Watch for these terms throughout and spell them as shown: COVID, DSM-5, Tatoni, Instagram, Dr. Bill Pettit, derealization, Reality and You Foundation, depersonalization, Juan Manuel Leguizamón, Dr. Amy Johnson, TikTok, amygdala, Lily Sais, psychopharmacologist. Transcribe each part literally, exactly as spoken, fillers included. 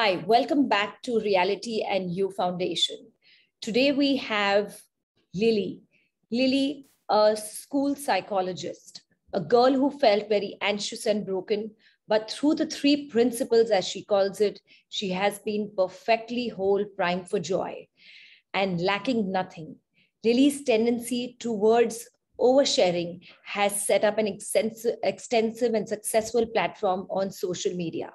Hi, welcome back to Reality and You Foundation. Today we have Lily. Lily, a school psychologist, a girl who felt very anxious and broken, but through the three principles, as she calls it, she has been perfectly whole, primed for joy, and lacking nothing. Lily's tendency towards oversharing has set up an extensive and successful platform on social media.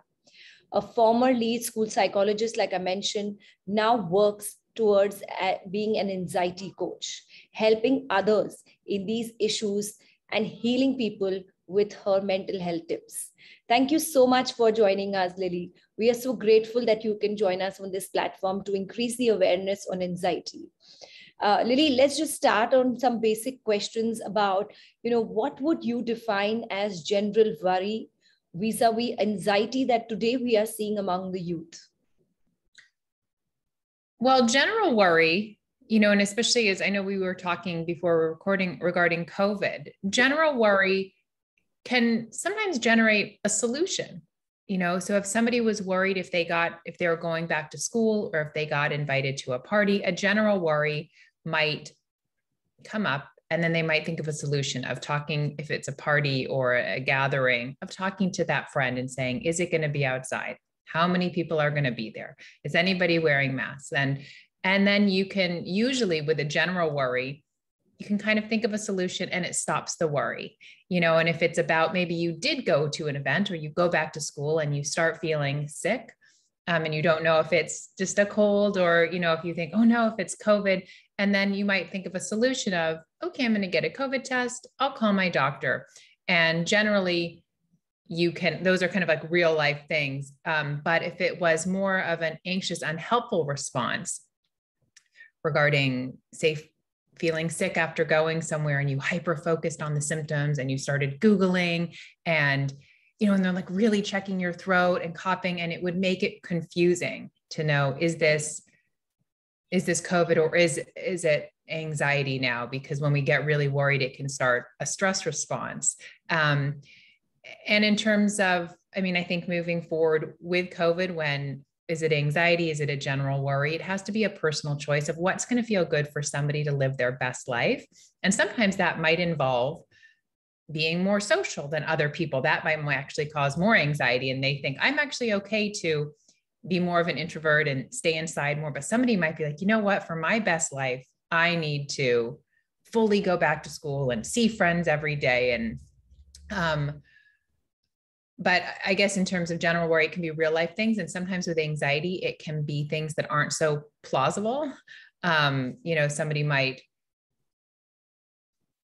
A former lead school psychologist, like I mentioned, now works towards being an anxiety coach, helping others in these issues and healing people with her mental health tips. Thank you so much for joining us, Lily. We are so grateful that you can join us on this platform to increase the awareness on anxiety. Uh, Lily, let's just start on some basic questions about, you know, what would you define as general worry vis-a-vis anxiety that today we are seeing among the youth? Well, general worry, you know, and especially as I know we were talking before recording regarding COVID, general worry can sometimes generate a solution, you know, so if somebody was worried if they got, if they were going back to school or if they got invited to a party, a general worry might come up. And then they might think of a solution of talking, if it's a party or a gathering, of talking to that friend and saying, is it going to be outside? How many people are going to be there? Is anybody wearing masks? And, and then you can usually with a general worry, you can kind of think of a solution and it stops the worry, you know, and if it's about maybe you did go to an event or you go back to school and you start feeling sick. Um, and you don't know if it's just a cold or, you know, if you think, oh no, if it's COVID, and then you might think of a solution of, okay, I'm going to get a COVID test. I'll call my doctor. And generally you can, those are kind of like real life things. Um, but if it was more of an anxious, unhelpful response regarding safe, feeling sick after going somewhere and you hyper-focused on the symptoms and you started Googling and you know, and they're like really checking your throat and coughing, and it would make it confusing to know, is this, is this COVID or is, is it anxiety now? Because when we get really worried, it can start a stress response. Um, and in terms of, I mean, I think moving forward with COVID, when is it anxiety? Is it a general worry? It has to be a personal choice of what's going to feel good for somebody to live their best life. And sometimes that might involve being more social than other people. That might actually cause more anxiety. And they think I'm actually okay to be more of an introvert and stay inside more, but somebody might be like, you know what, for my best life, I need to fully go back to school and see friends every day. And, um, but I guess in terms of general worry, it can be real life things. And sometimes with anxiety, it can be things that aren't so plausible. Um, you know, somebody might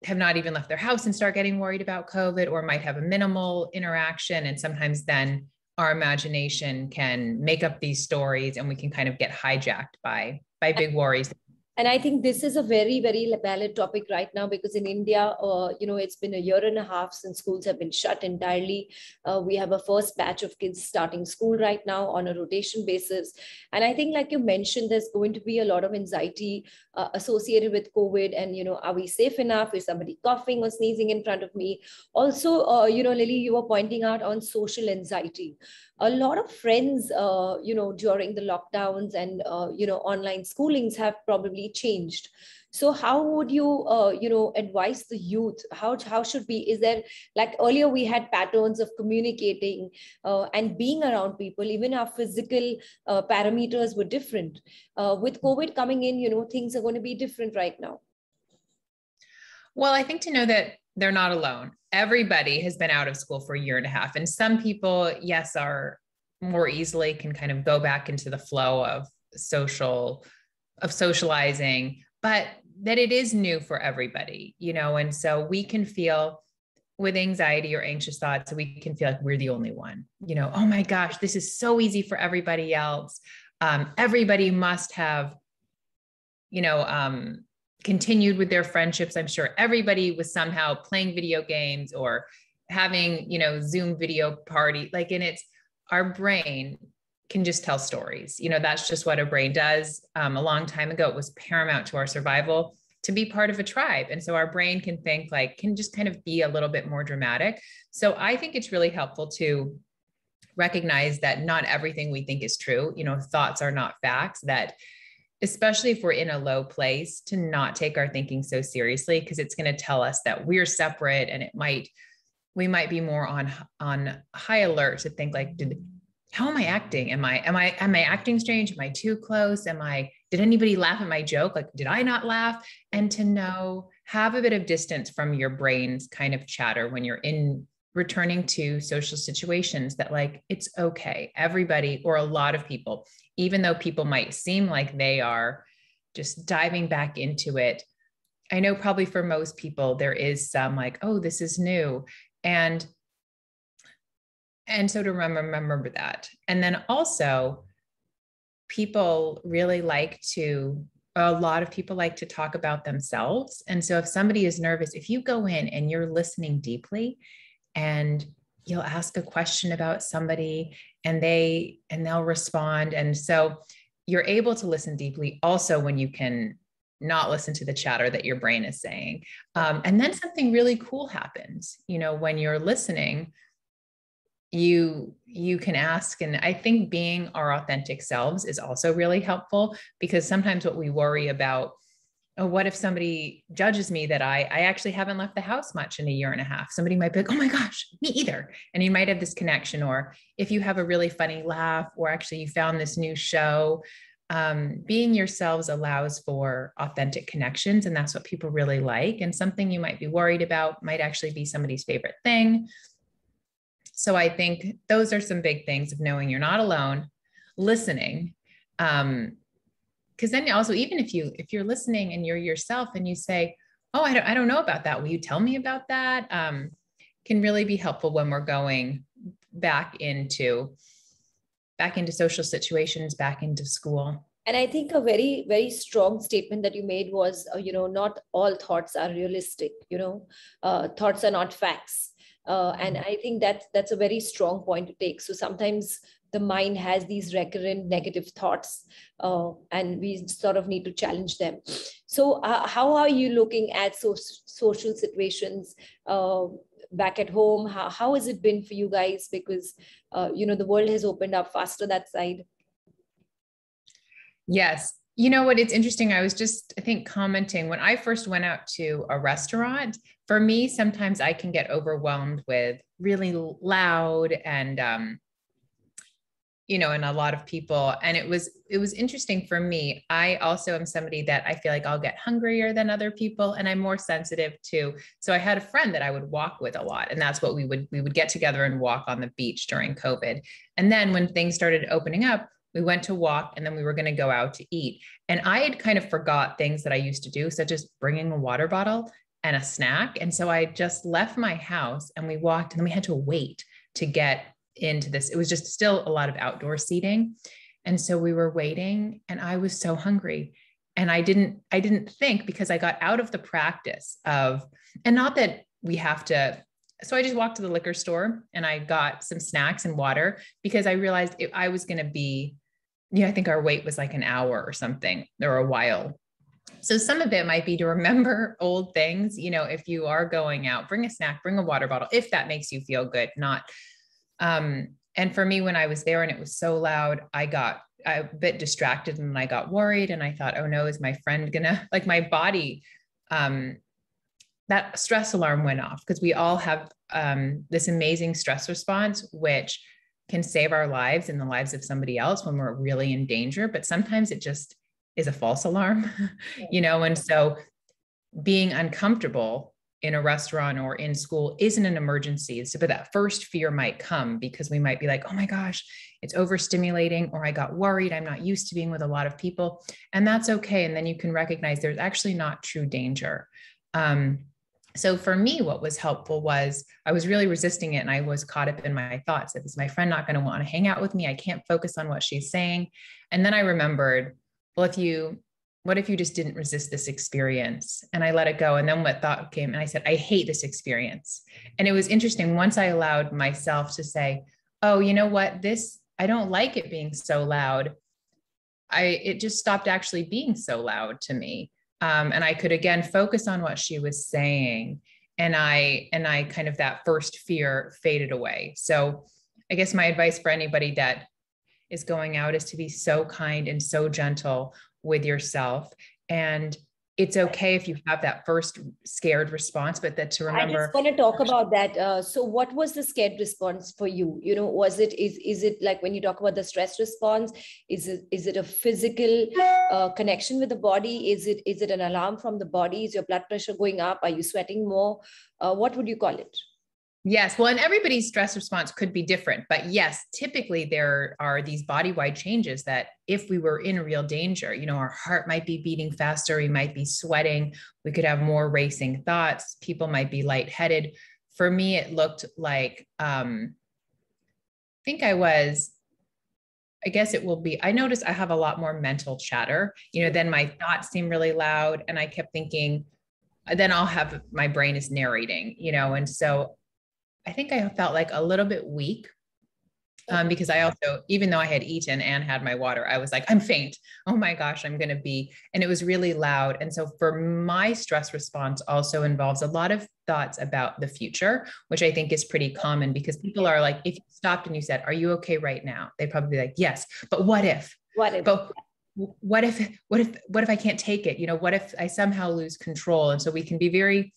have not even left their house and start getting worried about COVID or might have a minimal interaction. And sometimes then our imagination can make up these stories and we can kind of get hijacked by, by big worries. And I think this is a very, very valid topic right now, because in India, uh, you know, it's been a year and a half since schools have been shut entirely. Uh, we have a first batch of kids starting school right now on a rotation basis. And I think, like you mentioned, there's going to be a lot of anxiety uh, associated with COVID and, you know, are we safe enough? Is somebody coughing or sneezing in front of me? Also, uh, you know, Lily, you were pointing out on social anxiety. A lot of friends, uh, you know, during the lockdowns and, uh, you know, online schoolings have probably changed. So how would you, uh, you know, advise the youth? How, how should we, is there, like earlier we had patterns of communicating uh, and being around people, even our physical uh, parameters were different. Uh, with COVID coming in, you know, things are going to be different right now. Well, I think to know that they're not alone. Everybody has been out of school for a year and a half. And some people, yes, are more easily can kind of go back into the flow of social, of socializing, but that it is new for everybody, you know? And so we can feel with anxiety or anxious thoughts, we can feel like we're the only one, you know, oh my gosh, this is so easy for everybody else. Um, everybody must have, you know, um, continued with their friendships. I'm sure everybody was somehow playing video games or having, you know, Zoom video party, like, and it's our brain can just tell stories. You know, that's just what our brain does. Um, a long time ago, it was paramount to our survival to be part of a tribe. And so our brain can think like, can just kind of be a little bit more dramatic. So I think it's really helpful to recognize that not everything we think is true. You know, thoughts are not facts, that especially if we're in a low place, to not take our thinking so seriously, because it's going to tell us that we're separate, and it might, we might be more on, on high alert to think like, did, how am I acting? Am I, am I, am I acting strange? Am I too close? Am I, did anybody laugh at my joke? Like, did I not laugh? And to know, have a bit of distance from your brain's kind of chatter when you're in returning to social situations, that like, it's okay. Everybody, or a lot of people, even though people might seem like they are just diving back into it. I know probably for most people, there is some like, oh, this is new. And And so to remember that. And then also people really like to, a lot of people like to talk about themselves. And so if somebody is nervous, if you go in and you're listening deeply and you'll ask a question about somebody and they, and they'll respond. And so you're able to listen deeply also when you can not listen to the chatter that your brain is saying. Um, and then something really cool happens, you know, when you're listening, you, you can ask. And I think being our authentic selves is also really helpful, because sometimes what we worry about, oh, what if somebody judges me that I, I actually haven't left the house much in a year and a half. Somebody might be like, oh my gosh, me either. And you might have this connection, or if you have a really funny laugh, or actually you found this new show, um, being yourselves allows for authentic connections. And that's what people really like. And something you might be worried about might actually be somebody's favorite thing. So I think those are some big things of knowing you're not alone, listening. Um, cause then also, even if you, if you're listening and you're yourself and you say, oh, I don't, I don't know about that. Will you tell me about that? Um, can really be helpful when we're going back into, back into social situations, back into school. And I think a very, very strong statement that you made was, you know, not all thoughts are realistic, you know, uh, thoughts are not facts. Uh, and I think that's, that's a very strong point to take. So sometimes the mind has these recurrent negative thoughts uh, and we sort of need to challenge them. So uh, how are you looking at so, social situations uh, back at home? How, how has it been for you guys? Because, uh, you know, the world has opened up faster that side. Yes. You know what? It's interesting. I was just, I think, commenting when I first went out to a restaurant. For me, sometimes I can get overwhelmed with really loud and, um, you know, and a lot of people. And it was, it was interesting for me. I also am somebody that I feel like I'll get hungrier than other people, and I'm more sensitive to. So I had a friend that I would walk with a lot, and that's what we would, we would get together and walk on the beach during COVID. And then when things started opening up, we went to walk, and then we were going to go out to eat. And I had kind of forgot things that I used to do, such as bringing a water bottle and a snack. And so I just left my house and we walked, and then we had to wait to get into this. It was just still a lot of outdoor seating. And so we were waiting, and I was so hungry. And I didn't, I didn't think, because I got out of the practice of, and not that we have to, so I just walked to the liquor store and I got some snacks and water, because I realized it, I was going to be, yeah, I think our wait was like an hour or something, or a while. So some of it might be to remember old things. You know, if you are going out, bring a snack, bring a water bottle, if that makes you feel good, not. Um, and for me, when I was there and it was so loud, I got a bit distracted and I got worried, and I thought, oh no, is my friend gonna, like my body, um, that stress alarm went off, because we all have um, this amazing stress response, which can save our lives and the lives of somebody else when we're really in danger. But sometimes it just is a false alarm, you know? And so being uncomfortable in a restaurant or in school isn't an emergency. So, but that first fear might come, because we might be like, oh my gosh, it's overstimulating, or I got worried. I'm not used to being with a lot of people, and that's okay. And then you can recognize there's actually not true danger. Um, So for me, what was helpful was I was really resisting it, and I was caught up in my thoughts. Is my friend not going to want to hang out with me? I can't focus on what she's saying. And then I remembered, well, if you, what if you just didn't resist this experience? And I let it go. And then what thought came, and I said, I hate this experience. And it was interesting. Once I allowed myself to say, oh, you know what, this, I don't like it being so loud. I, it just stopped actually being so loud to me. Um, and I could, again, focus on what she was saying. And I, and I kind of, that first fear faded away. So I guess my advice for anybody that is going out is to be so kind and so gentle with yourself. And it's okay if you have that first scared response, but that to remember. I just want to talk about that. Uh, so what was the scared response for you? You know, was it, is, is it like when you talk about the stress response, is it, is it a physical uh, connection with the body? Is it, is it an alarm from the body? Is your blood pressure going up? Are you sweating more? Uh, what would you call it? Yes. Well, and everybody's stress response could be different, but yes, typically there are these body-wide changes that if we were in real danger, you know, our heart might be beating faster. We might be sweating. We could have more racing thoughts. People might be lightheaded. For me, it looked like, um, I think I was, I guess it will be, I noticed I have a lot more mental chatter, you know, then my thoughts seem really loud and I kept thinking, then I'll have, my brain is narrating, you know, and so I think I felt like a little bit weak um, because I also, even though I had eaten and had my water, I was like, I'm faint. Oh my gosh, I'm going to be, and it was really loud. And so for my stress response also involves a lot of thoughts about the future, which I think is pretty common because people are like, if you stopped and you said, are you okay right now? They'd probably be like, yes, but what if, what if, but what if, what if, what if I can't take it? You know, what if I somehow lose control? And so we can be very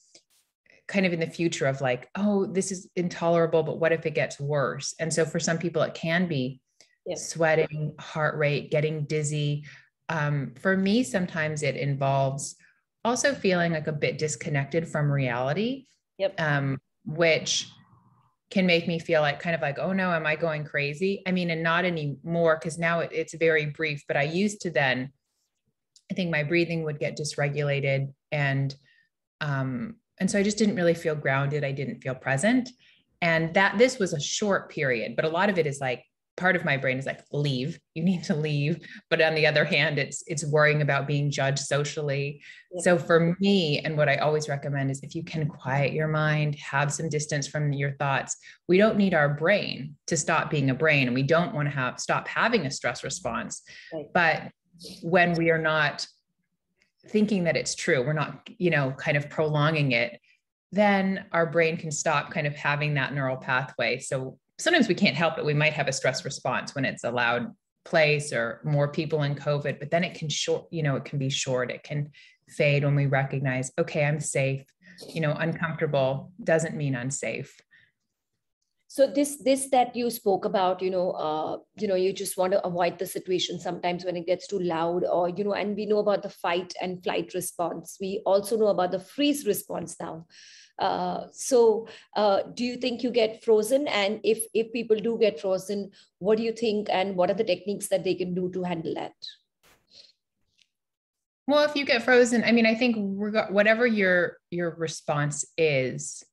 kind of in the future of like, oh, this is intolerable, but what if it gets worse? And so for some people, it can be yes. sweating, heart rate, getting dizzy. Um, for me, sometimes it involves also feeling like a bit disconnected from reality, yep. um, which can make me feel like kind of like, oh no, am I going crazy? I mean, and not anymore, because now it, it's very brief, but I used to then, I think my breathing would get dysregulated and, um, And so I just didn't really feel grounded. I didn't feel present. And that this was a short period, but a lot of it is like, part of my brain is like, leave, you need to leave. But on the other hand, it's, it's worrying about being judged socially. Yeah. So for me, and what I always recommend is if you can quiet your mind, have some distance from your thoughts, we don't need our brain to stop being a brain. And we don't want to have, stop having a stress response. Right. But when we are not thinking that it's true, we're not, you know, kind of prolonging it, then our brain can stop kind of having that neural pathway. So sometimes we can't help it. We might have a stress response when it's a loud place or more people in COVID, but then it can short, you know, it can be short. It can fade when we recognize, okay, I'm safe, you know, uncomfortable doesn't mean unsafe. So this, this that you spoke about, you know, uh, you know, you just want to avoid the situation sometimes when it gets too loud or, you know, and we know about the fight and flight response. We also know about the freeze response now. Uh, so uh, do you think you get frozen? And if, if people do get frozen, what do you think? And what are the techniques that they can do to handle that? Well, if you get frozen, I mean, I think reg- whatever your, your response is,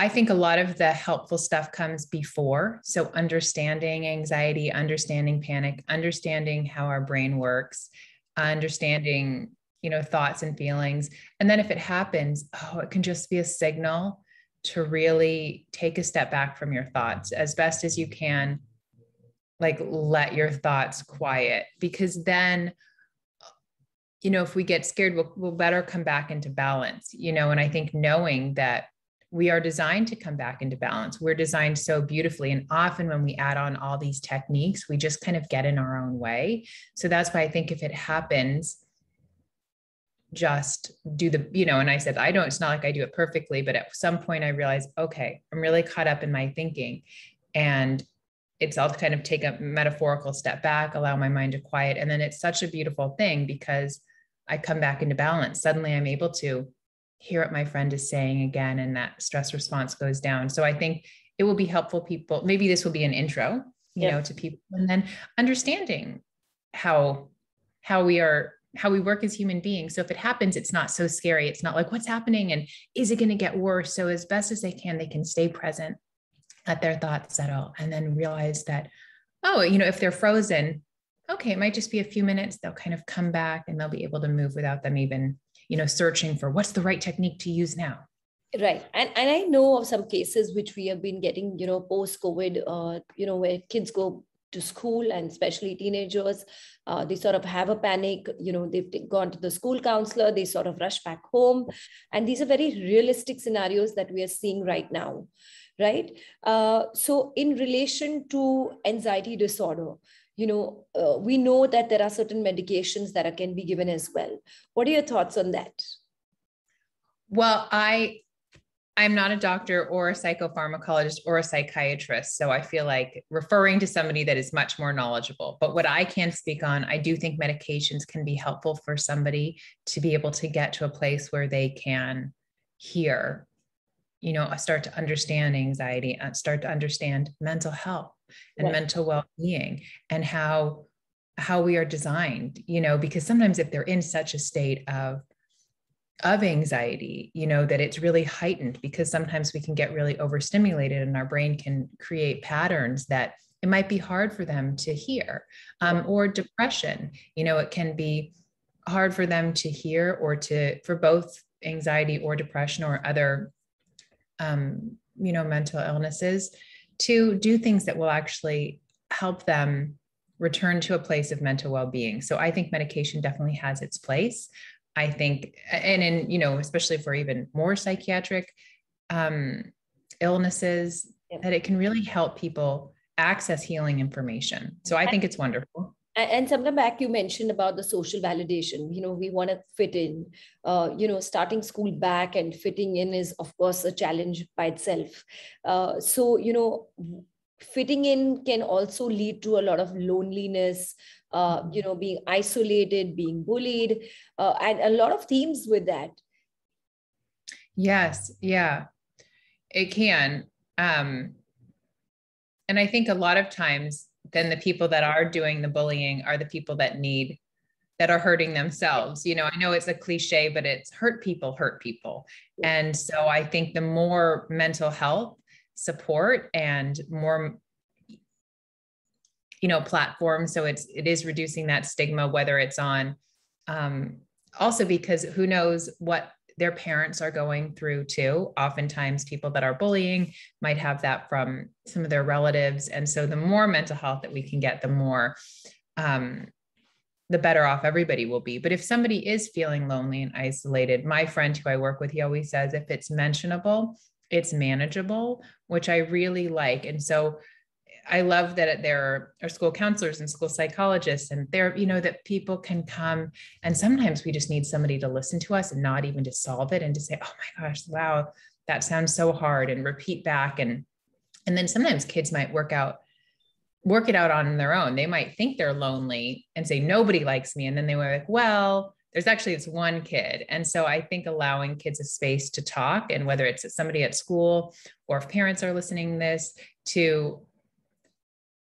I think a lot of the helpful stuff comes before. So understanding anxiety, understanding panic, understanding how our brain works, understanding, you know, thoughts and feelings. And then if it happens, oh, it can just be a signal to really take a step back from your thoughts as best as you can, like let your thoughts quiet, because then, you know, if we get scared, we'll, we'll better come back into balance, you know, and I think knowing that we are designed to come back into balance. We're designed so beautifully. And often when we add on all these techniques, we just kind of get in our own way. So that's why I think if it happens, just do the, you know, and I said, I don't, it's not like I do it perfectly, but at some point I realized, okay, I'm really caught up in my thinking. And it's, I'll kind of take a metaphorical step back, allow my mind to quiet. And then it's such a beautiful thing because I come back into balance. Suddenly I'm able to hear what my friend is saying again, and that stress response goes down. So I think it will be helpful people. Maybe this will be an intro, you yeah. know, to people, and then understanding how, how we are, how we work as human beings. So if it happens, it's not so scary. It's not like what's happening and is it going to get worse? So as best as they can, they can stay present, let their thoughts settle, and then realize that, oh, you know, if they're frozen, okay, it might just be a few minutes. They'll kind of come back and they'll be able to move without them even, you know, searching for what's the right technique to use now. Right. And and I know of some cases which we have been getting, you know, post-COVID, uh, you know, where kids go to school and especially teenagers, uh, they sort of have a panic, you know, they've gone to the school counselor, they sort of rush back home. And these are very realistic scenarios that we are seeing right now. right? Uh, so in relation to anxiety disorder, you know, uh, we know that there are certain medications that are, can be given as well. What are your thoughts on that? Well, I, I'm not a doctor or a psychopharmacologist or a psychiatrist, so I feel like referring to somebody that is much more knowledgeable. But what I can speak on, I do think medications can be helpful for somebody to be able to get to a place where they can hear, you know, start to understand anxiety, start to understand mental health and yeah. mental well-being and how, how we are designed, you know, because sometimes if they're in such a state of of anxiety, you know, that it's really heightened because sometimes we can get really overstimulated and our brain can create patterns that it might be hard for them to hear. Um, or depression, you know, it can be hard for them to hear or to, for both anxiety or depression or other, um, you know, mental illnesses, to do things that will actually help them return to a place of mental well-being. So I think medication definitely has its place. I think, and in, you know, especially for even more psychiatric um, illnesses, yep. that it can really help people access healing information. So I think it's wonderful. And sometime back, you mentioned about the social validation. You know, we want to fit in, uh, you know, starting school back and fitting in is, of course, a challenge by itself. Uh, so, you know, fitting in can also lead to a lot of loneliness, uh, you know, being isolated, being bullied, uh, and a lot of themes with that. Yes. Yeah, it can. Um, and I think a lot of times then the people that are doing the bullying are the people that need, that are hurting themselves. You know, I know it's a cliche, but it's hurt people hurt people. And so I think the more mental health support and more, you know, platforms. So it's, it is reducing that stigma, whether it's on, um, also because who knows what their parents are going through too. Oftentimes people that are bullying might have that from some of their relatives. And so the more mental health that we can get, the more, um, the better off everybody will be. But if somebody is feeling lonely and isolated, my friend who I work with, he always says, if it's mentionable, it's manageable, which I really like. And so I love that there are school counselors and school psychologists and there, you know, that people can come, and sometimes we just need somebody to listen to us and not even to solve it and to say, oh my gosh, wow, that sounds so hard, and repeat back. And, and then sometimes kids might work out, work it out on their own. They might think they're lonely and say, nobody likes me. And then they were like, well, there's actually this one kid. And so I think allowing kids a space to talk, and whether it's somebody at school or if parents are listening to this, to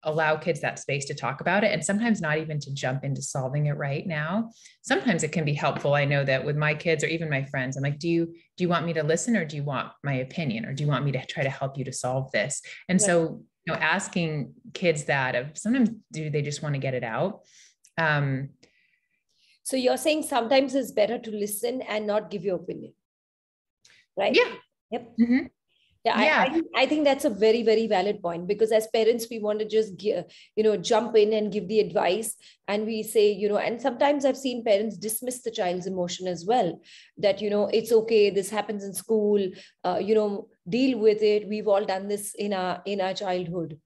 allow kids that space to talk about it. And sometimes not even to jump into solving it right now. Sometimes it can be helpful. I know that with my kids or even my friends, I'm like, do you, do you want me to listen, or do you want my opinion, or do you want me to try to help you to solve this? And yeah. so, you know, asking kids that, of sometimes do they just want to get it out? Um, So you're saying sometimes it's better to listen and not give your opinion, right? Yeah. Yep. Mm-hmm. Yeah. yeah. I, I, I think that's a very, very valid point, because as parents, we want to just, give, you know, jump in and give the advice. And we say, you know, and sometimes I've seen parents dismiss the child's emotion as well, that, you know, it's okay. This happens in school, uh, you know, deal with it. We've all done this in our, in our childhood.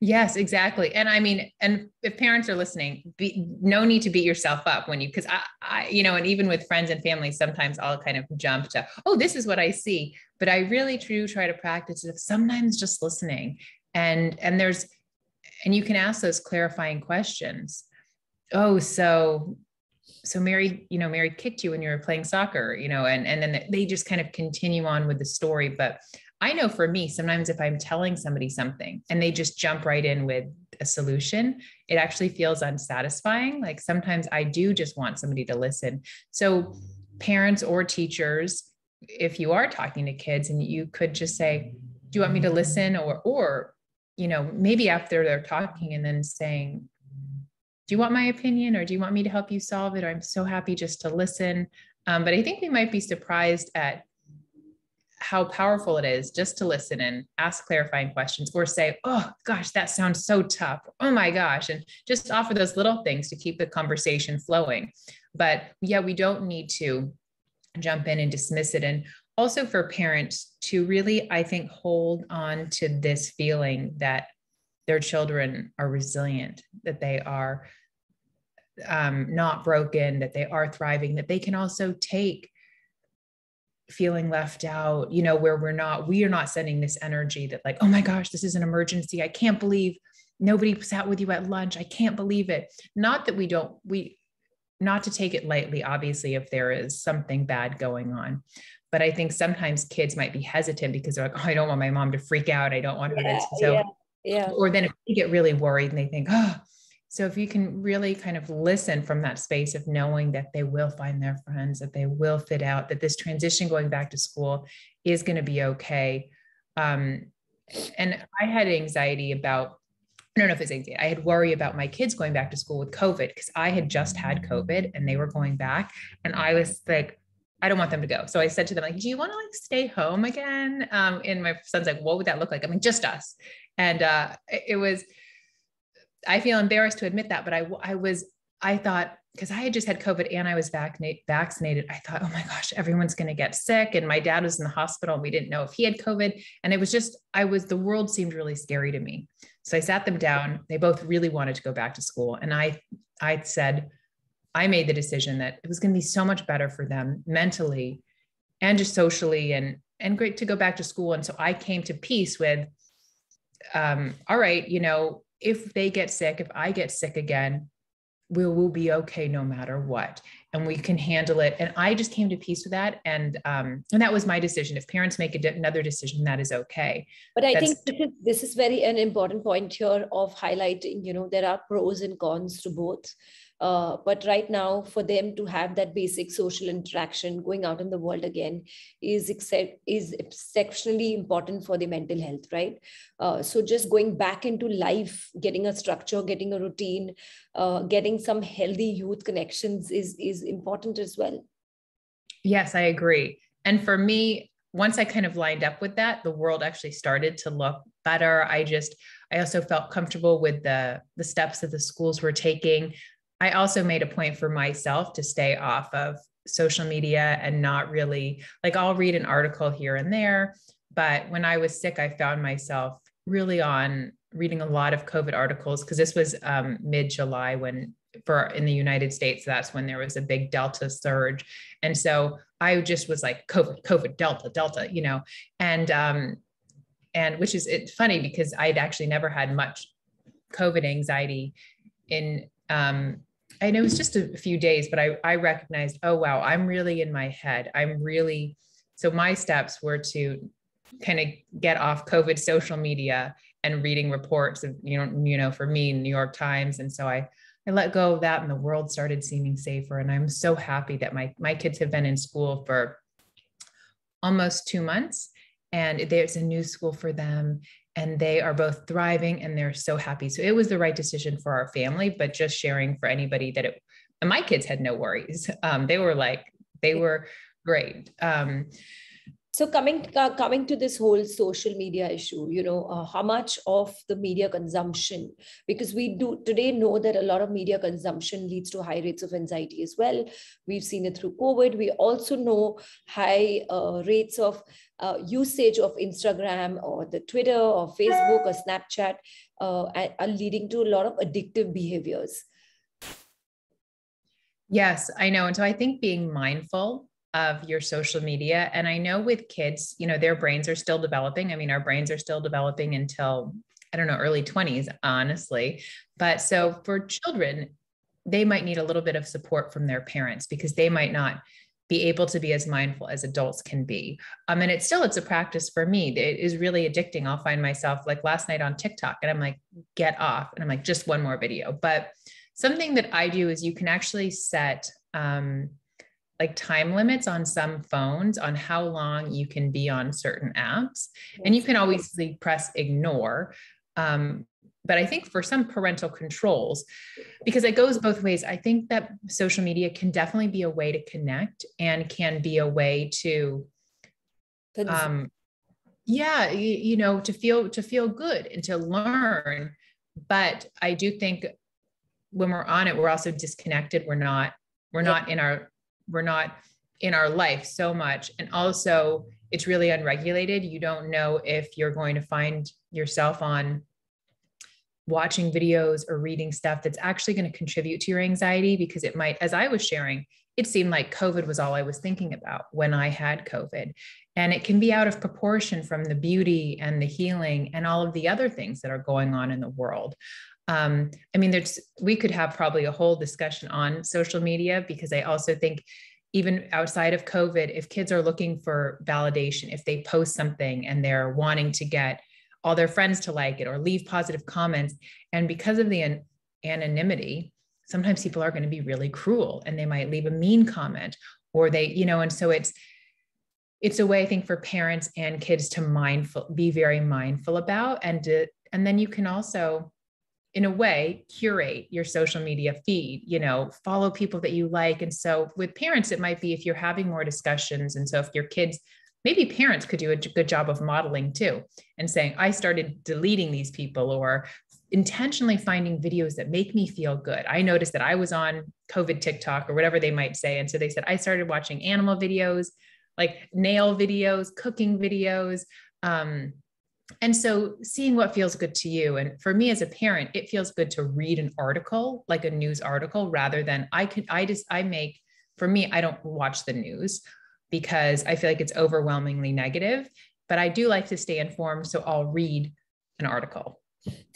Yes, exactly. And I mean, and if parents are listening, be, no need to beat yourself up when you, cause I, I, you know, and even with friends and family, sometimes I'll kind of jump to, oh, this is what I see. But I really do try to practice it, sometimes just listening. And, and there's, and you can ask those clarifying questions. Oh, so, so Mary, you know, Mary kicked you when you were playing soccer, you know, and, and then they just kind of continue on with the story. But I know for me, sometimes if I'm telling somebody something and they just jump right in with a solution, it actually feels unsatisfying. Like sometimes I do just want somebody to listen. So parents or teachers, if you are talking to kids, and you could just say, do you want me to listen? Or, or, you know, maybe after they're talking and then saying, do you want my opinion, or do you want me to help you solve it? Or I'm so happy just to listen. Um, but I think we might be surprised at how powerful it is just to listen and ask clarifying questions, or say, oh gosh, that sounds so tough. Oh my gosh. And just offer those little things to keep the conversation flowing. But yeah, we don't need to jump in and dismiss it. And also for parents to really, I think, hold on to this feeling that their children are resilient, that they are um, not broken, that they are thriving, that they can also take feeling left out, you know, where we're not, we are not sending this energy that like, oh my gosh, this is an emergency. I can't believe nobody sat with you at lunch. I can't believe it. Not that we don't, we, not to take it lightly, obviously, if there is something bad going on. But I think sometimes kids might be hesitant because they're like, oh, I don't want my mom to freak out. I don't want her yeah, to. So, yeah, yeah. Or then if they get really worried and they think, oh, so if you can really kind of listen from that space of knowing that they will find their friends, that they will fit out, that this transition going back to school is going to be okay. Um, and I had anxiety about, I don't know if it's anxiety. I had worry about my kids going back to school with COVID because I had just had COVID and they were going back. And I was like, I don't want them to go. So I said to them, like, do you want to like stay home again? Um, and my son's like, what would that look like? I mean, just us. And uh, it was, I feel embarrassed to admit that, but I, I was, I thought, cause I had just had COVID and I was vac- vaccinated. I thought, oh my gosh, everyone's going to get sick. And my dad was in the hospital and we didn't know if he had COVID. And it was just, I was, the world seemed really scary to me. So I sat them down. They both really wanted to go back to school. And I, I said, I made the decision that it was going to be so much better for them mentally and just socially and, and great to go back to school. And so I came to peace with, um, all right, you know, if they get sick, if I get sick again, we will be okay no matter what, and we can handle it. And I just came to peace with that. And, um, and that was my decision. If parents make de- another decision, that is okay. But I That's- think this is, this is very, an important point here of highlighting, you know, there are pros and cons to both. Uh, but right now for them to have that basic social interaction going out in the world again is except is exceptionally important for their mental health, right? Uh, so just going back into life, getting a structure, getting a routine, uh, getting some healthy youth connections is, is important as well. Yes, I agree. And for me, once I kind of lined up with that, the world actually started to look better. I just, I also felt comfortable with the, the steps that the schools were taking. I also made a point for myself to stay off of social media and not really, like, I'll read an article here and there. But when I was sick, I found myself really on reading a lot of COVID articles because this was um, mid-July when for in the United States, that's when there was a big Delta surge. And so I just was like, COVID, COVID, Delta, Delta, you know, and, um, and which is it's funny because I'd actually never had much COVID anxiety in Um, and it was just a few days, but I, I recognized, oh, wow, I'm really in my head. I'm really, so my steps were to kind of get off COVID social media and reading reports of, you know, you know, for me, New York Times. And so I, I let go of that and the world started seeming safer. And I'm so happy that my, my kids have been in school for almost two months and there's a new school for them. And they are both thriving and they're so happy. So it was the right decision for our family, but just sharing for anybody that it, and my kids had no worries. Um, they were like, they were great. Um, so coming, uh, coming to this whole social media issue, you know, uh, how much of the media consumption, because we do today know that a lot of media consumption leads to high rates of anxiety as well. We've seen it through COVID. We also know high uh, rates of Uh, usage of Instagram or the Twitter or Facebook or Snapchat uh, are leading to a lot of addictive behaviors. Yes, I know. And so I think being mindful of your social media, and I know with kids, you know, their brains are still developing. I mean, our brains are still developing until, I don't know, early twenties, honestly. But so for children, they might need a little bit of support from their parents because they might not be able to be as mindful as adults can be. Um, and it's still, it's a practice for me. It is really addicting. I'll find myself like last night on TikTok and I'm like, get off. And I'm like, just one more video. But something that I do is you can actually set um, like time limits on some phones on how long you can be on certain apps. And you can always press ignore. Um, But I think for some parental controls, because it goes both ways, I think that social media can definitely be a way to connect and can be a way to, um, yeah, you, you know, to feel, to feel good and to learn. But I do think when we're on it, we're also disconnected. We're not, we're yeah. not in our, we're not in our life so much. And also it's really unregulated. You don't know if you're going to find yourself on watching videos or reading stuff that's actually going to contribute to your anxiety, because it might, as I was sharing, it seemed like COVID was all I was thinking about when I had COVID. And it can be out of proportion from the beauty and the healing and all of the other things that are going on in the world. Um, I mean, there's, we could have probably a whole discussion on social media, because I also think even outside of COVID, if kids are looking for validation, if they post something and they're wanting to get all their friends to like it or leave positive comments, and because of the an- anonymity, sometimes people are going to be really cruel and they might leave a mean comment, or they, you know, and so it's, it's a way I think for parents and kids to mindful, be very mindful about, and to, and then you can also, in a way, curate your social media feed, you know, follow people that you like. And so with parents, it might be if you're having more discussions. And so if your kids, maybe parents could do a good job of modeling too, and saying, I started deleting these people, or intentionally finding videos that make me feel good. I noticed that I was on COVID TikTok or whatever they might say. And so they said, I started watching animal videos, like nail videos, cooking videos. Um, and so seeing what feels good to you. And for me as a parent, it feels good to read an article, like a news article, rather than I could, I just, I make, for me, I don't watch the news because I feel like it's overwhelmingly negative, but I do like to stay informed. So I'll read an article.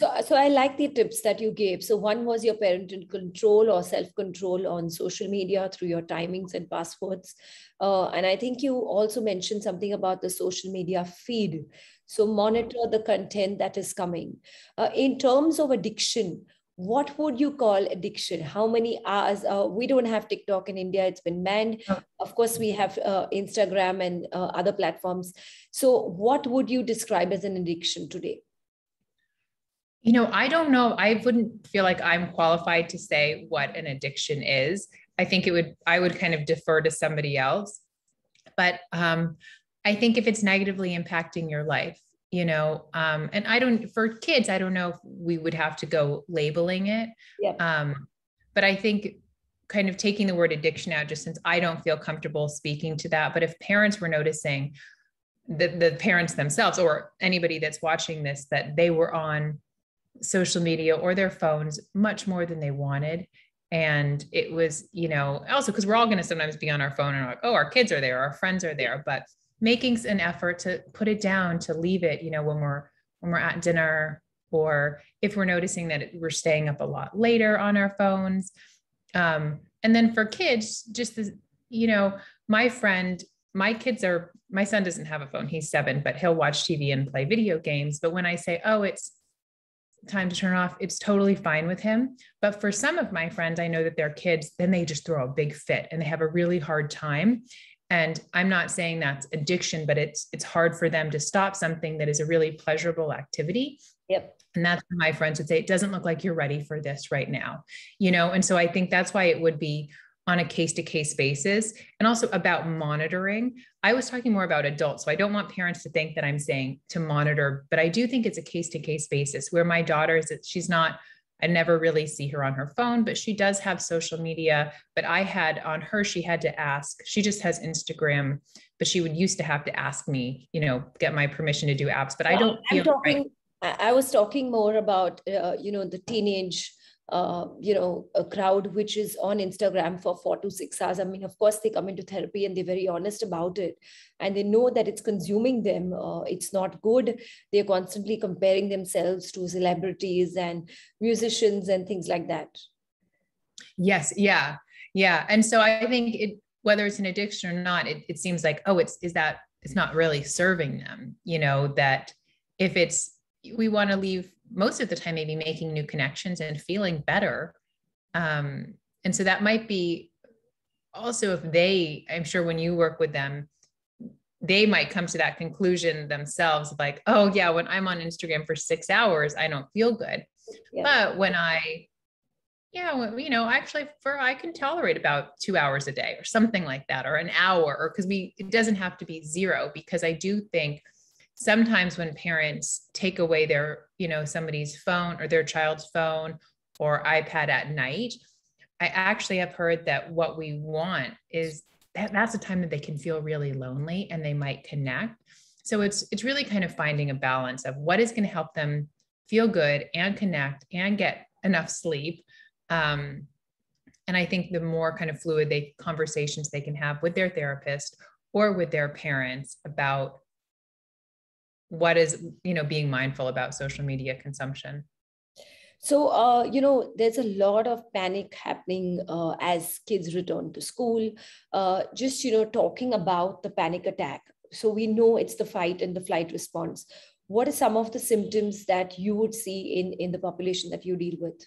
So, so I like the tips that you gave. So one was your parental control or self-control on social media through your timings and passwords. Uh, and I think you also mentioned something about the social media feed. So monitor the content that is coming. Uh, in terms of addiction, what would you call addiction? How many hours? Uh, we don't have TikTok in India. It's been banned. Of course, we have uh, Instagram and uh, other platforms. So what would you describe as an addiction today? You know, I don't know. I wouldn't feel like I'm qualified to say what an addiction is. I think it would, I would kind of defer to somebody else. But um, I think if it's negatively impacting your life, you know, um, and I don't, for kids, I don't know if we would have to go labeling it. Yeah. Um, but I think kind of taking the word addiction out, just since I don't feel comfortable speaking to that, but if parents were noticing that the parents themselves, or anybody that's watching this, that they were on social media or their phones much more than they wanted. And it was, you know, also because we're all going to sometimes be on our phone and like, oh, our kids are there, our friends are there, but making an effort to put it down, to leave it, you know, when we're, when we're at dinner, or if we're noticing that it, we're staying up a lot later on our phones. Um, and then for kids, just, the, you know, my friend, my kids are, my son doesn't have a phone, he's seven, but he'll watch T V and play video games. But when I say, oh, it's time to turn off, it's totally fine with him. But for some of my friends, I know that their kids, then they just throw a big fit and they have a really hard time. And I'm not saying that's addiction, but it's, it's hard for them to stop something that is a really pleasurable activity. Yep. And that's when my friends would say, it doesn't look like you're ready for this right now, you know? And so I think that's why it would be on a case-to-case basis, and also about monitoring. I was talking more about adults, so I don't want parents to think that I'm saying to monitor, but I do think it's a case-to-case basis where my daughter is, she's not, I never really see her on her phone, but she does have social media. But I had on her, she had to ask, she just has Instagram, but she would used to have to ask me, you know, get my permission to do apps, but well, I don't feel talking, right. I was talking more about, uh, you know, the teenage Uh, you know, a crowd which is on Instagram for four to six hours. I mean, of course, they come into therapy and they're very honest about it. And they know that it's consuming them. Uh, it's not good. They're constantly comparing themselves to celebrities and musicians and things like that. Yes. Yeah. Yeah. And so I think it, whether it's an addiction or not, it, it seems like, oh, it's, is that it's not really serving them, you know, that if it's, we want to leave most of the time, maybe making new connections and feeling better. Um, and so that might be also if they, I'm sure when you work with them, they might come to that conclusion themselves, like, oh yeah, when I'm on Instagram for six hours, I don't feel good. Yeah. But when I, yeah, well, you know, actually for, I can tolerate about two hours a day or something like that, or an hour, or cause we, it doesn't have to be zero, because I do think sometimes when parents take away their, you know, somebody's phone or their child's phone or iPad at night, I actually have heard that what we want is that's a time that they can feel really lonely and they might connect. So it's, it's really kind of finding a balance of what is going to help them feel good and connect and get enough sleep. Um, and I think the more kind of fluid they conversations they can have with their therapist or with their parents about what is, you know, being mindful about social media consumption. So, uh, you know, there's a lot of panic happening uh, as kids return to school, uh, just, you know, talking about the panic attack. So we know it's the fight and the flight response. What are some of the symptoms that you would see in, in the population that you deal with?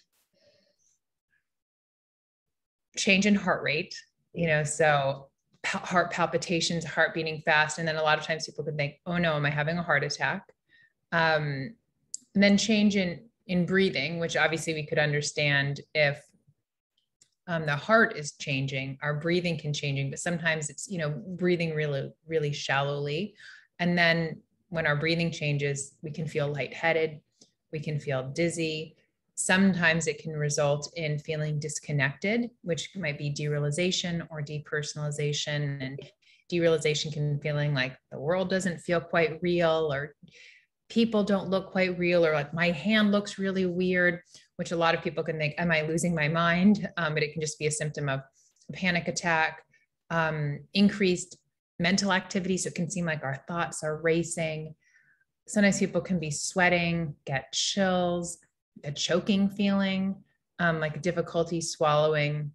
Change in heart rate, you know, so heart palpitations, heart beating fast. And then a lot of times people can think, oh no, am I having a heart attack? Um, and then change in, in breathing, which obviously we could understand if um, the heart is changing, our breathing can change, but sometimes it's, you know, breathing really, really shallowly. And then when our breathing changes, we can feel lightheaded, we can feel dizzy. Sometimes it can result in feeling disconnected, which might be derealization or depersonalization. And derealization can be feeling like the world doesn't feel quite real, or people don't look quite real, or like my hand looks really weird, which a lot of people can think, am I losing my mind? Um, but it can just be a symptom of a panic attack, um, increased mental activity. So it can seem like our thoughts are racing. Sometimes people can be sweating, get chills, a choking feeling, um, like difficulty swallowing,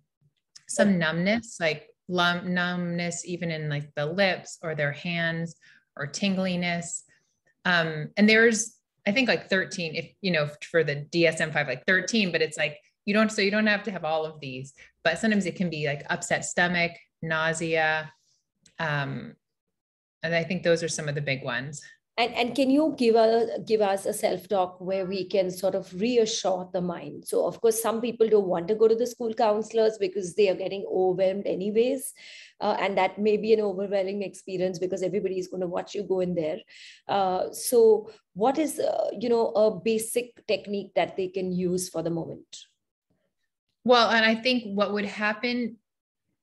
some numbness, like lump numbness, even in like the lips or their hands, or tingliness. Um, and there's, I think like thirteen, if, you know, for the D S M five, like thirteen, but it's like, you don't, so you don't have to have all of these, but sometimes it can be like upset stomach, nausea. Um, and I think those are some of the big ones. And, and can you give us, give us a self-talk where we can sort of reassure the mind? So, of course, some people don't want to go to the school counselors because they are getting overwhelmed anyways. Uh, and that may be an overwhelming experience because everybody is going to watch you go in there. Uh, so what is, uh, you know, a basic technique that they can use for the moment? Well, and I think what would happen,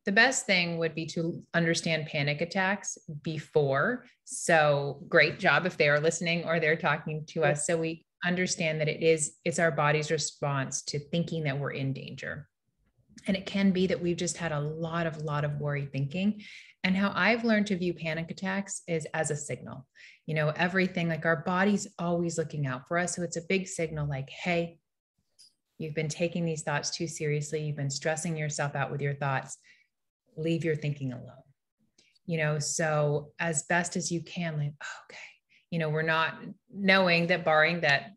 the best thing would be to understand panic attacks before. So great job if they are listening or they're talking to us. So we understand that it is, it's our body's response to thinking that we're in danger. And it can be that we've just had a lot of, lot of worry thinking. And how I've learned to view panic attacks is as a signal, you know, everything, like our body's always looking out for us. So it's a big signal like, hey, you've been taking these thoughts too seriously. You've been stressing yourself out with your thoughts. Leave your thinking alone, you know, so as best as you can, like, okay, you know, we're not knowing that, barring that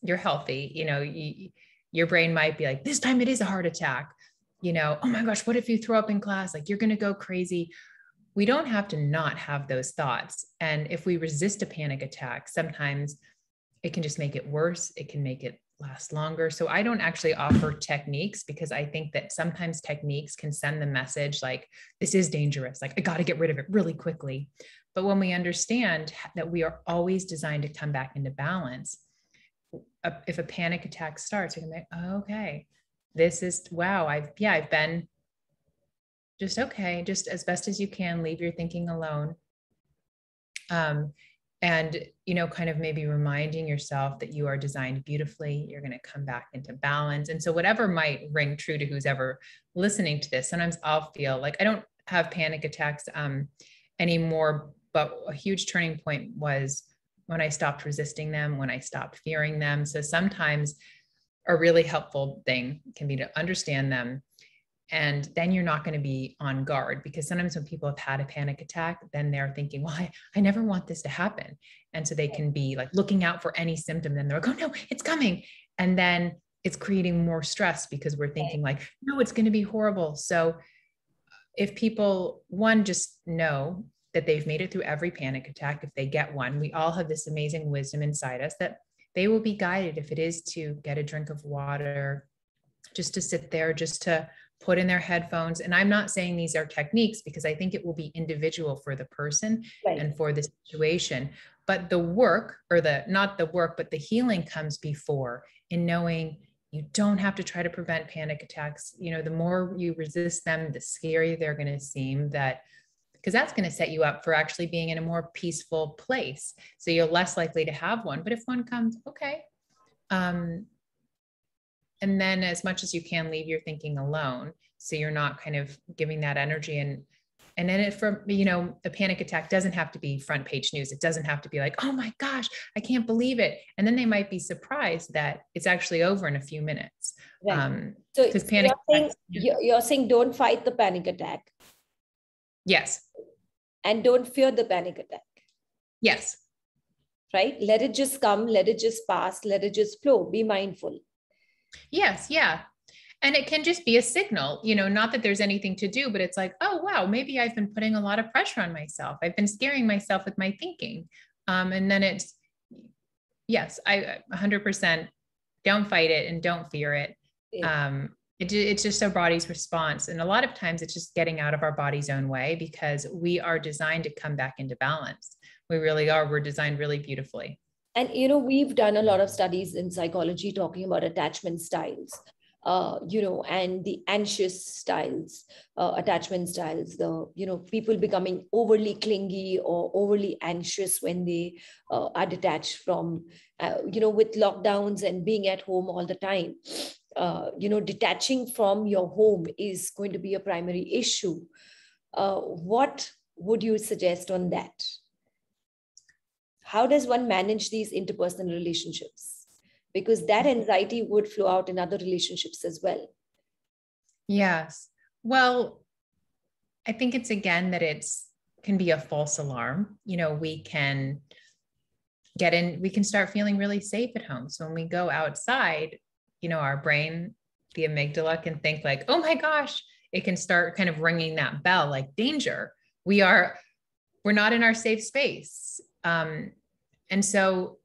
you're healthy, you know, you, your brain might be like, this time it is a heart attack, you know, oh my gosh, what if you throw up in class? Like, you're going to go crazy. We don't have to not have those thoughts. And if we resist a panic attack, sometimes it can just make it worse. It can make it last longer. So I don't actually offer techniques because I think that sometimes techniques can send the message like, this is dangerous. Like, I got to get rid of it really quickly. But when we understand that we are always designed to come back into balance, if a panic attack starts, you're going to be, oh, okay, this is, wow. I've, yeah, I've been just, okay. Just as best as you can, leave your thinking alone. Um, And, you know, kind of maybe reminding yourself that you are designed beautifully, you're going to come back into balance. And so whatever might ring true to who's ever listening to this, sometimes I'll feel like I don't have panic attacks um, anymore, but a huge turning point was when I stopped resisting them, when I stopped fearing them. So sometimes a really helpful thing can be to understand them. And then you're not going to be on guard, because sometimes when people have had a panic attack, then they're thinking, well, I, I never want this to happen. And so they can be like looking out for any symptom. Then they're like, oh no, it's coming. And then it's creating more stress because we're thinking like, no, it's going to be horrible. So if people, one, just know that they've made it through every panic attack. If they get one, we all have this amazing wisdom inside us that they will be guided. If it is to get a drink of water, just to sit there, just to put in their headphones. And I'm not saying these are techniques because I think it will be individual for the person right. and for the situation, but the work or the, not the work, but the healing comes before, in knowing you don't have to try to prevent panic attacks. You know, the more you resist them, the scarier they're going to seem, that because that's going to set you up for actually being in a more peaceful place. So you're less likely to have one, but if one comes, okay. Um, and then as much as you can, leave your thinking alone. So you're not kind of giving that energy. And, and then it for, you know, a panic attack doesn't have to be front page news. It doesn't have to be like, oh my gosh, I can't believe it. And then they might be surprised that it's actually over in a few minutes. Right. Um, so panic you're, saying, attacks, you're saying don't fight the panic attack. Yes. And don't fear the panic attack. Yes. Right? Let it just come. Let it just pass. Let it just flow. Be mindful. Yes. Yeah. And it can just be a signal, you know, not that there's anything to do, but it's like, oh, wow, maybe I've been putting a lot of pressure on myself. I've been scaring myself with my thinking. Um, and then it's, yes, I one hundred percent don't fight it and don't fear it. Yeah. Um, it. It's just our body's response. And a lot of times it's just getting out of our body's own way, because we are designed to come back into balance. We really are. We're designed really beautifully. And, you know, we've done a lot of studies in psychology talking about attachment styles. Uh, you know, and the anxious styles, uh, attachment styles, the, you know, people becoming overly clingy or overly anxious when they uh, are detached from, uh, you know, with lockdowns and being at home all the time, uh, you know, detaching from your home is going to be a primary issue. Uh, what would you suggest on that? How does one manage these interpersonal relationships? Because that anxiety would flow out in other relationships as well. Yes. Well, I think it's again that it's can be a false alarm. You know, we can get in, we can start feeling really safe at home. So when we go outside, you know, our brain, the amygdala, can think like, oh my gosh, it can start kind of ringing that bell, like danger. We are, we're not in our safe space. Um, and so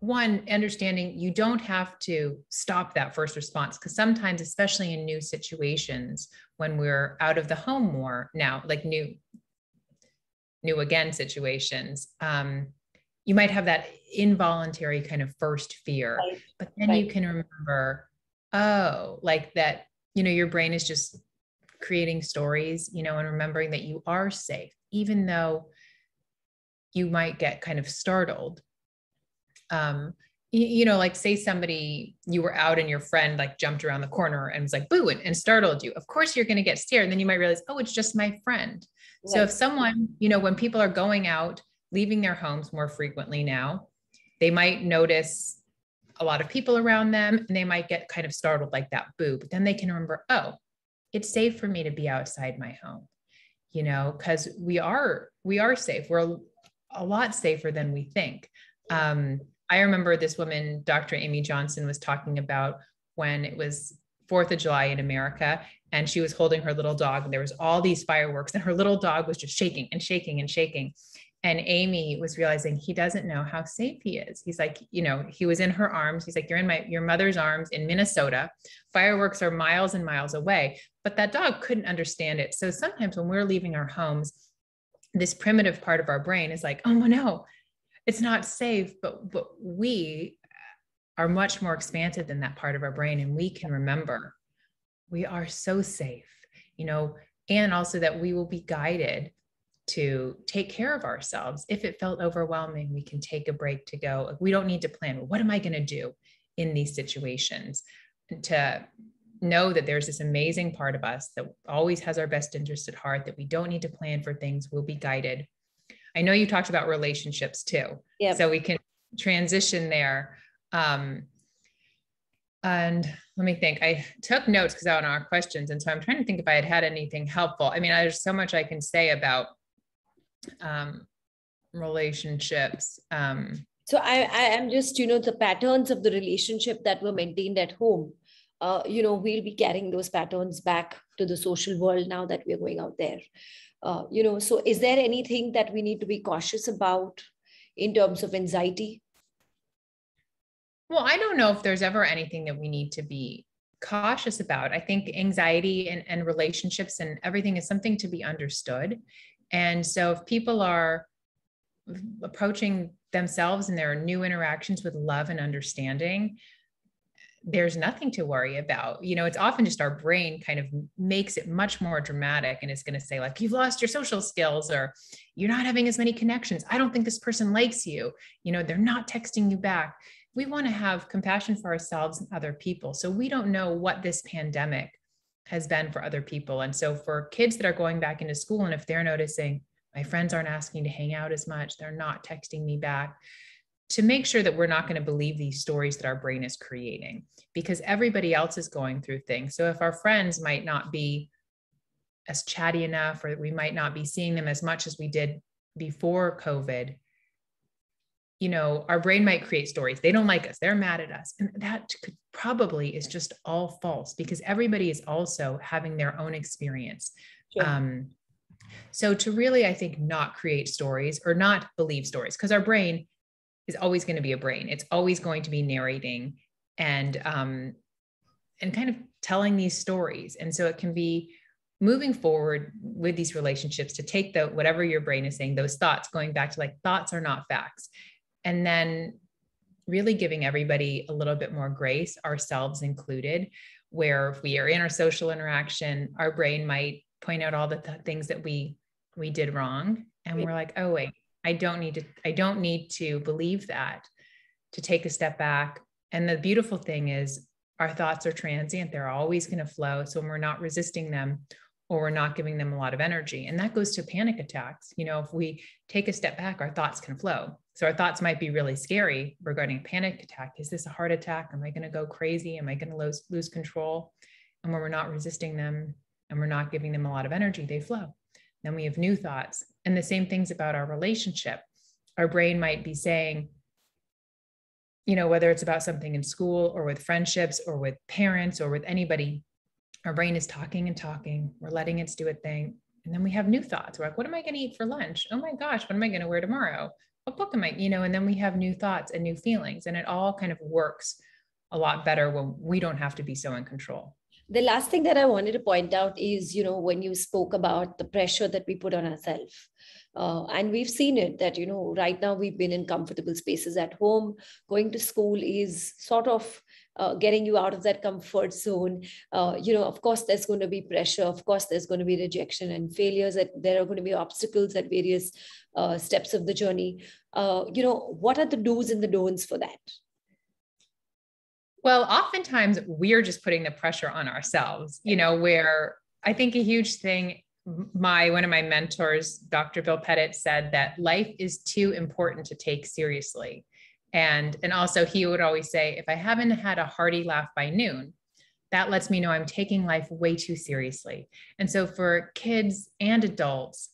one, understanding you don't have to stop that first response, because sometimes, especially in new situations, when we're out of the home more now, like new, new again situations, um, you might have that involuntary kind of first fear, right. But then right. You can remember, oh, like that, you know, your brain is just creating stories, you know, and remembering that you are safe, even though you might get kind of startled. Um, you, you know, like say somebody, you were out and your friend like jumped around the corner and was like, boo, and, and startled you. Of course, you're going to get scared. And then you might realize, oh, it's just my friend. Yes. So if someone, you know, when people are going out, leaving their homes more frequently now, they might notice a lot of people around them and they might get kind of startled like that, boo, but then they can remember, oh, it's safe for me to be outside my home, you know, because we are, we are safe. We're a lot safer than we think. Um, I remember this woman, Doctor Amy Johnson, was talking about when it was fourth of July in America, and she was holding her little dog and there was all these fireworks and her little dog was just shaking and shaking and shaking. And Amy was realizing he doesn't know how safe he is. He's like, you know, he was in her arms. He's like, you're in my, your mother's arms in Minnesota. Fireworks are miles and miles away, but that dog couldn't understand it. So sometimes when we're leaving our homes, this primitive part of our brain is like, oh no, it's not safe, but, but we are much more expansive than that part of our brain. And we can remember we are so safe, you know, and also that we will be guided to take care of ourselves. If it felt overwhelming, we can take a break to go, we don't need to plan. What am I going to do in these situations? And to know that there's this amazing part of us that always has our best interest at heart, that we don't need to plan for things. We'll be guided. I know you talked about relationships too, yep. So we can transition there. Um, and let me think, I took notes because on our questions. And so I'm trying to think if I had had anything helpful. I mean, there's so much I can say about um, relationships. Um, so I, I am just, you know, the patterns of the relationship that were maintained at home, uh, you know, we'll be carrying those patterns back to the social world now that we're going out there. Uh, you know, so is there anything that we need to be cautious about in terms of anxiety? Well, I don't know if there's ever anything that we need to be cautious about. I think anxiety and, and relationships and everything is something to be understood. And so if people are approaching themselves and their new interactions with love and understanding, there's nothing to worry about. You know, it's often just our brain kind of makes it much more dramatic, and it's going to say like, you've lost your social skills, or you're not having as many connections. I don't think this person likes you. You know, they're not texting you back. We want to have compassion for ourselves and other people. So we don't know what this pandemic has been for other people. And so for kids that are going back into school, and if they're noticing my friends aren't asking to hang out as much, they're not texting me back, to make sure that we're not going to believe these stories that our brain is creating, because everybody else is going through things. So if our friends might not be as chatty enough, or we might not be seeing them as much as we did before COVID, you know, our brain might create stories. They don't like us. They're mad at us. And that could probably is just all false, because everybody is also having their own experience. Sure. Um, so to really, I think, not create stories or not believe stories, because our brain is always going to be a brain. It's always going to be narrating and, um, and kind of telling these stories. And so it can be moving forward with these relationships to take the, whatever your brain is saying, those thoughts, going back to like, thoughts are not facts. And then really giving everybody a little bit more grace, ourselves included, where if we are in our social interaction, our brain might point out all the th- things that we, we did wrong. And we're like, oh wait, I don't need to, I don't need to believe that, to take a step back. And the beautiful thing is our thoughts are transient. They're always going to flow. So when we're not resisting them, or we're not giving them a lot of energy, and that goes to panic attacks. You know, if we take a step back, our thoughts can flow. So our thoughts might be really scary regarding panic attack. Is this a heart attack? Am I going to go crazy? Am I going to lose, lose control? And when we're not resisting them and we're not giving them a lot of energy, they flow. Then we have new thoughts. And the same things about our relationship. Our brain might be saying, you know, whether it's about something in school or with friendships or with parents or with anybody, our brain is talking and talking. We're letting it do a thing. And then we have new thoughts. We're like, what am I going to eat for lunch? Oh my gosh, what am I going to wear tomorrow? What book am I, you know, and then we have new thoughts and new feelings. And it all kind of works a lot better when we don't have to be so in control. The last thing that I wanted to point out is, you know, when you spoke about the pressure that we put on ourselves, uh, and we've seen it that, you know, right now we've been in comfortable spaces at home. Going to school is sort of uh, getting you out of that comfort zone. Uh, you know, of course, there's going to be pressure. Of course, there's going to be rejection and failures. That there are going to be obstacles at various uh, steps of the journey. Uh, you know, what are the do's and the don'ts for that? Well, oftentimes we're just putting the pressure on ourselves, you know, where I think a huge thing, my, one of my mentors, Doctor Bill Pettit, said that life is too important to take seriously. And, and also he would always say, if I haven't had a hearty laugh by noon, that lets me know I'm taking life way too seriously. And so for kids and adults,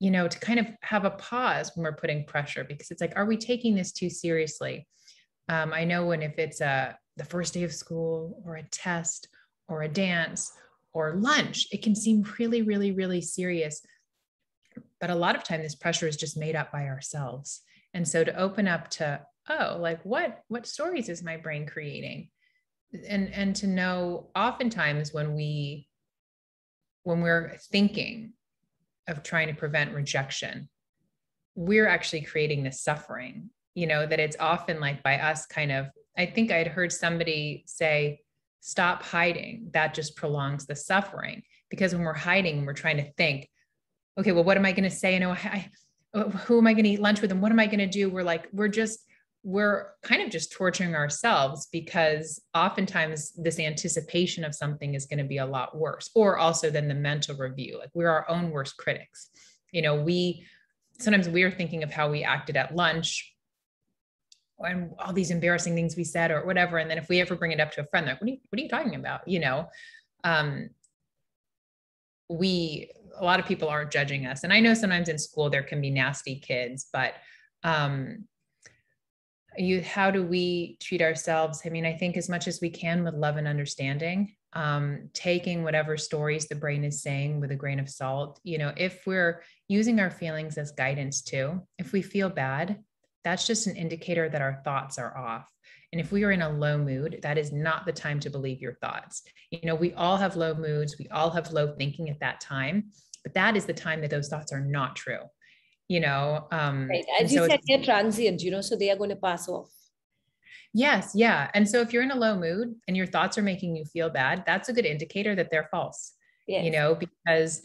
you know, to kind of have a pause when we're putting pressure, because it's like, are we taking this too seriously? Um, I know when, if it's a, the first day of school or a test or a dance or lunch, it can seem really, really, really serious. But a lot of time this pressure is just made up by ourselves. And so to open up to, oh, like what, what stories is my brain creating? And, and to know oftentimes when we, when we're thinking of trying to prevent rejection, we're actually creating this suffering. You know, that it's often like by us kind of, I think I'd heard somebody say, stop hiding. That just prolongs the suffering, because when we're hiding, we're trying to think, okay, well, what am I going to say? You know, I, who am I going to eat lunch with? And what am I going to do? We're like, we're just, we're kind of just torturing ourselves, because oftentimes this anticipation of something is going to be a lot worse, or also than the mental review. Like we're our own worst critics. You know, we, sometimes we're thinking of how we acted at lunch and all these embarrassing things we said or whatever. And then if we ever bring it up to a friend, they're like, what are you, what are you talking about? You know, um, we, a lot of people aren't judging us. And I know sometimes in school there can be nasty kids, but um, you, how do we treat ourselves? I mean, I think as much as we can with love and understanding, um, taking whatever stories the brain is saying with a grain of salt. You know, if we're using our feelings as guidance too, if we feel bad, that's just an indicator that our thoughts are off. And if we are in a low mood, that is not the time to believe your thoughts. You know, we all have low moods. We all have low thinking at that time, but that is the time that those thoughts are not true. You know, um, right. As you so said, they're transient, you know, so they are going to pass off. Yes. Yeah. And so if you're in a low mood and your thoughts are making you feel bad, that's a good indicator that they're false, yes. you know, because,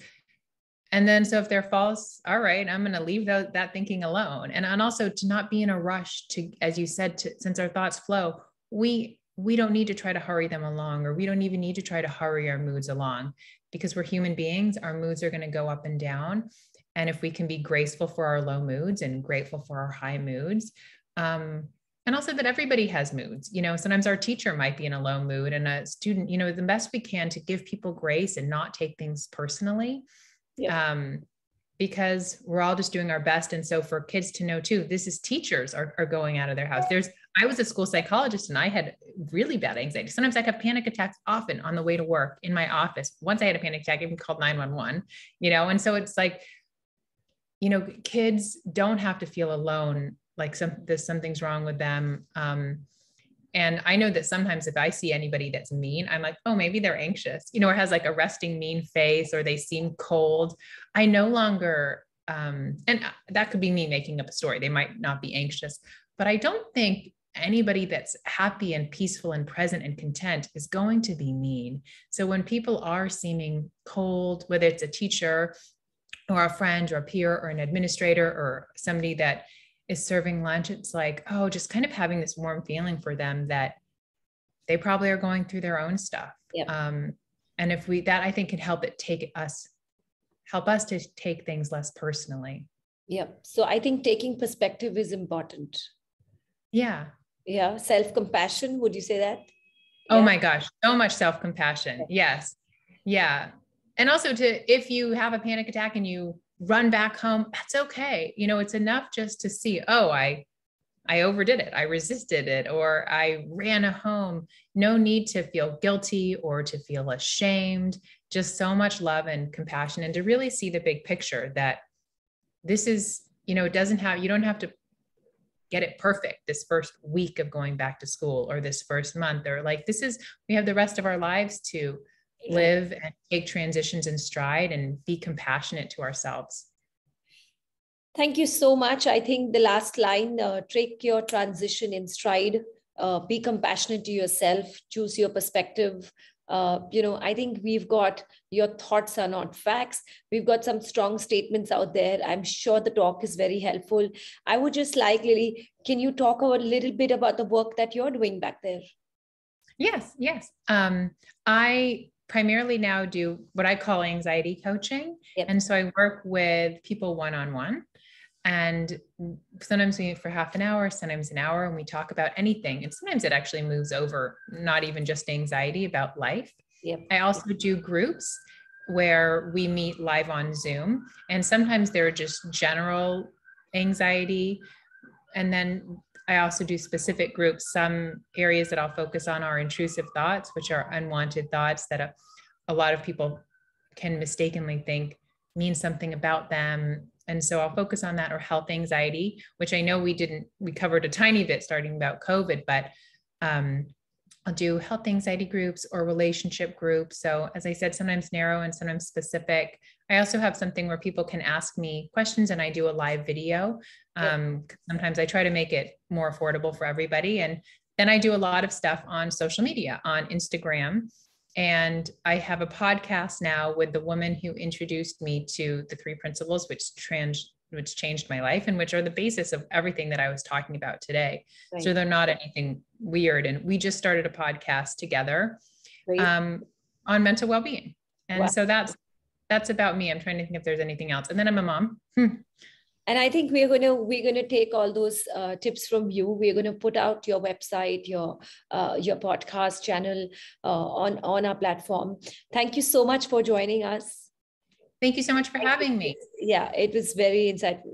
and then, so if they're false, all right, I'm going to leave that, that thinking alone. And, and also to not be in a rush to, as you said, to, since our thoughts flow, we, we don't need to try to hurry them along, or we don't even need to try to hurry our moods along, because we're human beings. Our moods are going to go up and down. And if we can be graceful for our low moods and grateful for our high moods, um, and also that everybody has moods, you know, sometimes our teacher might be in a low mood and a student, you know, the best we can to give people grace and not take things personally, yeah. um, because we're all just doing our best. And so for kids to know too, this is teachers are, are going out of their house. There's, I was a school psychologist and I had really bad anxiety. Sometimes I'd have panic attacks often on the way to work in my office. Once I had a panic attack, I even called nine one one, you know? And so it's like, you know, kids don't have to feel alone, like some, there's something's wrong with them. Um, and I know that sometimes if I see anybody that's mean, I'm like, oh, maybe they're anxious, you know, or has like a resting mean face, or they seem cold. I no longer, um, and that could be me making up a story. They might not be anxious, but I don't think anybody that's happy and peaceful and present and content is going to be mean. So when people are seeming cold, whether it's a teacher, or a friend or a peer or an administrator or somebody that is serving lunch, it's like, oh, just kind of having this warm feeling for them that they probably are going through their own stuff. Yep. Um, and if we, that I think can help it take us, help us to take things less personally. Yep. So I think taking perspective is important. Yeah. Yeah. Self-compassion. Would you say that? Oh yeah. My gosh. So much self-compassion. Okay. Yes. Yeah. And also to, if you have a panic attack and you run back home, that's okay. You know, it's enough just to see, oh, I, I overdid it. I resisted it, or I ran home. No need to feel guilty or to feel ashamed, just so much love and compassion. And to really see the big picture that this is, you know, it doesn't have, you don't have to get it perfect this first week of going back to school or this first month, or like, this is, we have the rest of our lives to live and take transitions in stride and be compassionate to ourselves. Thank you so much. I think the last line, uh, take your transition in stride, uh, be compassionate to yourself, choose your perspective. Uh, you know, I think we've got, your thoughts are not facts. We've got some strong statements out there. I'm sure the talk is very helpful. I would just like, Lily, can you talk a little bit about the work that you're doing back there? Yes, yes. Um, I primarily now do what I call anxiety coaching. Yep. And so I work with people one-on-one, and sometimes we meet for half an hour, sometimes an hour, and we talk about anything. And sometimes it actually moves over, not even just anxiety, about life. Yep. I also do groups where we meet live on Zoom, and sometimes they're just general anxiety. And then I also do specific groups. Some areas that I'll focus on are intrusive thoughts, which are unwanted thoughts that a, a lot of people can mistakenly think mean something about them. And so I'll focus on that, or health anxiety, which I know we didn't, we covered a tiny bit starting about COVID, but um, I'll do health anxiety groups or relationship groups. So as I said, sometimes narrow and sometimes specific. I also have something where people can ask me questions and I do a live video. Um, sometimes I try to make it more affordable for everybody. And then I do a lot of stuff on social media, on Instagram. And I have a podcast now with the woman who introduced me to the three principles, which trans, which changed my life and which are the basis of everything that I was talking about today. Right. So they're not anything weird. And we just started a podcast together right. um, on mental well-being. And wow. so that's, that's about me. I'm trying to think if there's anything else. And then I'm a mom. Hmm. And I think we're going to, we're going to take all those uh, tips from you. We're going to put out your website, your, uh, your podcast channel uh, on, on our platform. Thank you so much for joining us. Thank you so much for having me. Yeah, it was very insightful.